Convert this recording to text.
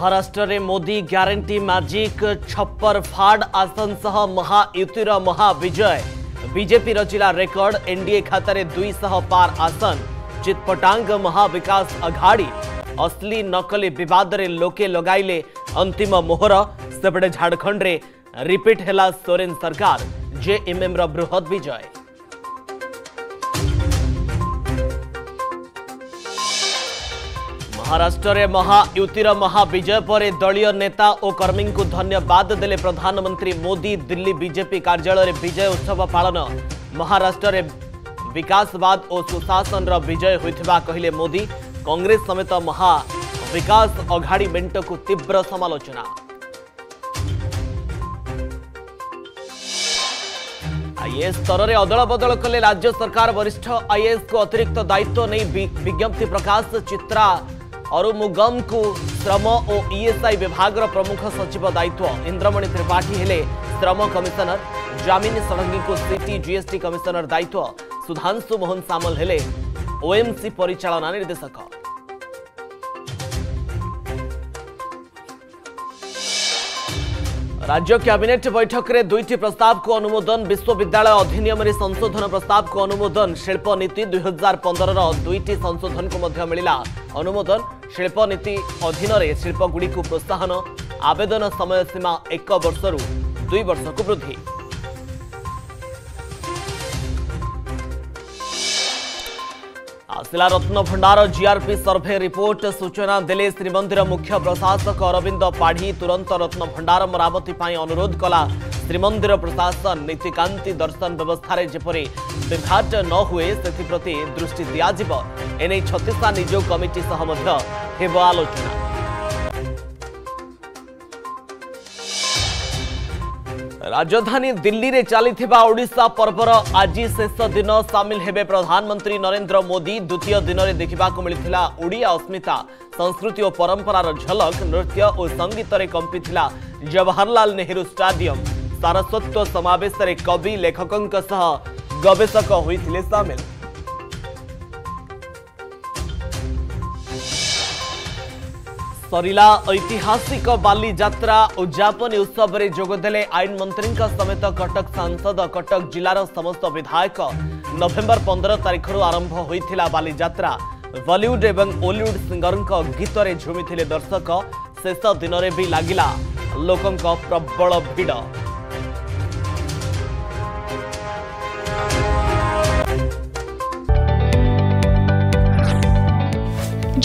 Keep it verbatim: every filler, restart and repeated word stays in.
महाराष्ट्र रे Modi guarantee magic छप्पर फाड़ आसन सह महायुतिर महाविजय बीजेपी रचिला रेकर्ड एनडीए खातारे दुईशह पार आसन चितपटांग महाविकास आघाड़ी असली नकली विवाद रे लोके लगाइले अंतिम मोहर सेपटे झारखंड रे रिपीट हैला सोरेन सरकार जेएमएम रा बृहत विजय। महाराष्ट्र रे महायुतिर महाविजय पर दलीय नेता और कर्मी को धन्यवाद देले प्रधानमंत्री मोदी। दिल्ली बीजेपी कार्यालय विजय उत्सव पालन। महाराष्ट्र रे विकासवाद और सुशासन विजय होता कहले मोदी। कांग्रेस समेत महा विकास अघाड़ी मेंट को तीव्र समालोचना। आईएएस स्तर में अदल बदल कले राज्य सरकार। वरिष्ठ आईएएस को अतिरिक्त दायित्व नहीं विज्ञप्ति प्रकाश। चित्रा अरुमुगम को श्रम और ईएसआई विभाग प्रमुख सचिव दायित्व। इंद्रमणि त्रिपाठी हेले श्रम कमिशनर। जामिनी षडंगी को सिटी जीएसटी कमिशनर दायित्व। सुधांशु मोहन सामल हेले ओएमसी परिचालना निर्देशक। राज्य कैबिनेट बैठक में दुईटी प्रस्ताव को अनुमोदन। विश्वविद्यालय अधिनियम में संशोधन प्रस्ताव को अनुमोदन। शिल्प नीति दुई हजार पंदर दुईटी संशोधन को मिला अनुमोदन। शिल्प नीति अधीन शिल्पगुड़ी को प्रोत्साहन। आवेदन समय सीमा एक वर्ष रु दुई वर्ष को वृद्धि। आसला रत्न भंडार जीआरपी सर्भे रिपोर्ट। सूचना देले श्रीमंदिर मुख्य प्रशासक अरविंद पाढ़ी। तुरंत रत्न भंडार मरामती अनुरोध कला श्रीमंदिर प्रशासन। नीतिकांति दर्शन व्यवस्था जेपरी विभाट न हुए सेप्रति दृष्टि दिजाव। एने छत्तीसटा नियोग कमिटी सह आलोचना। राजधानी दिल्ली रे चलीथिबा ओडिशा पर्वर आज शेष दिन। सामिल हेबे प्रधानमंत्री नरेंद्र मोदी। द्वितीय दिन रे देखा मिलथिला ओडिया अस्मिता। संस्कृति और परंपरार झलक नृत्य और संगीत रे कंपिथिला जवाहरलाल नेहरू स्टाडियम। सारस्वत्व समावेश रे कवि लेखकंक सह गवेषक होइथिले सामिल। सरिला ऐतिहासिक बाली यात्रा। उद्यापन उत्सव में जोगदेले आईन मंत्री समेत कटक सांसद। कटक जिलार समस्त विधायक। नवेम्बर पंद्रह तारिखर आरंभ होता बाली यात्रा। बॉलीवुड एवं ओलीवुड सिंगर गीत रे झुमिथिले दर्शक। शेष दिन रे भी लागिला लोकंक प्रबल भिड़।